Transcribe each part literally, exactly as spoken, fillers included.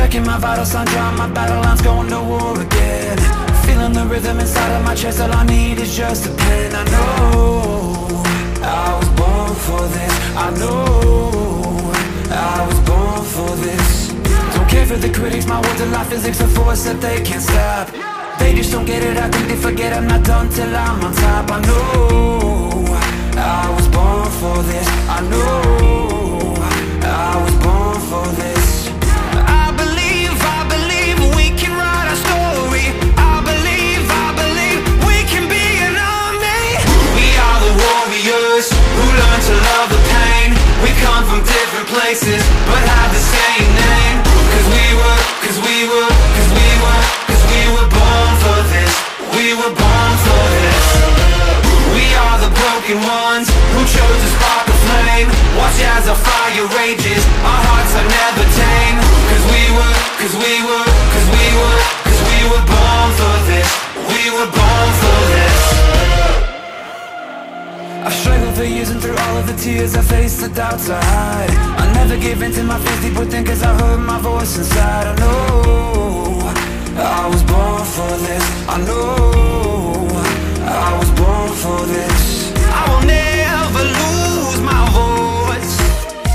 Checking my vital signs, on my battle lines, going to war again. Feeling the rhythm inside of my chest, all I need is just a pen. I know I was born for this. I know I was born for this. Don't care for the critics, my words and life physics, a force that they can't stop. They just don't get it, I think they forget I'm not done till I'm on top. I know I was born for this. I know I was born for this. Places, but have the same name. Cause we were, cause we were, cause we were, cause we were born for this. We were born for this. We are the broken ones who chose to spark a flame. Watch as our fire rages, our hearts are never tame. Cause we were, cause we were, cause we were, cause we were born for this. We were born for this. I've struggled for years and through all of the tears I faced, the doubts I hide. I never gave in to my fears deep within, cause I heard my voice inside. I know I was born for this. I know I was born for this. I will never lose my voice.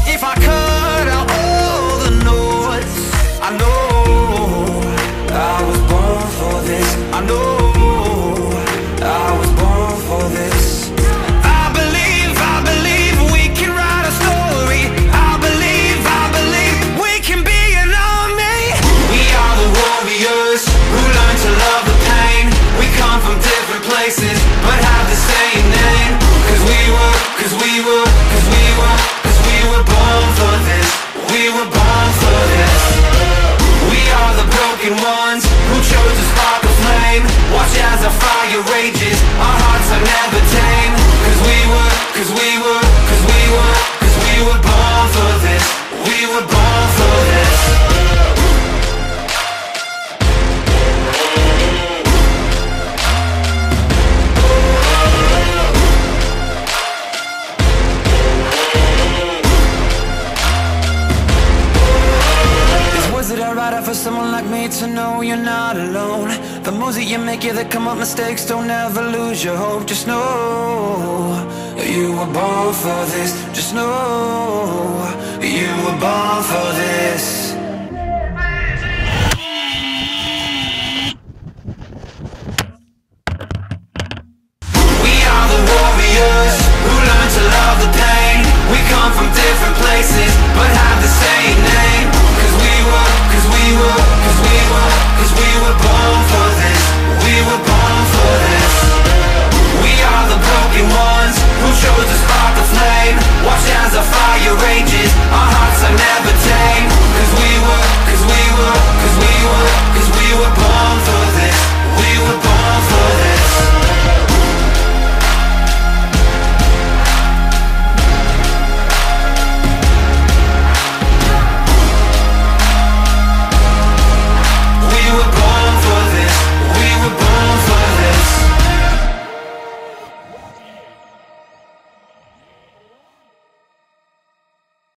If I cut out all the noise, I know I was born for this. I know I was born for this. But have the same name. Cause we were, cause we were, cause we were, cause we were born for this. We were born for this. We are the broken ones who chose to spark a flame. Watch as our fire rages, our hearts are never tame. Cause we were, cause we were, cause we were, cause we were born for this. We were born for this. For someone like me to know you're not alone. The moves that you make, yeah, that come up mistakes, don't ever lose your hope. Just know you were born for this. Just know you were born for this.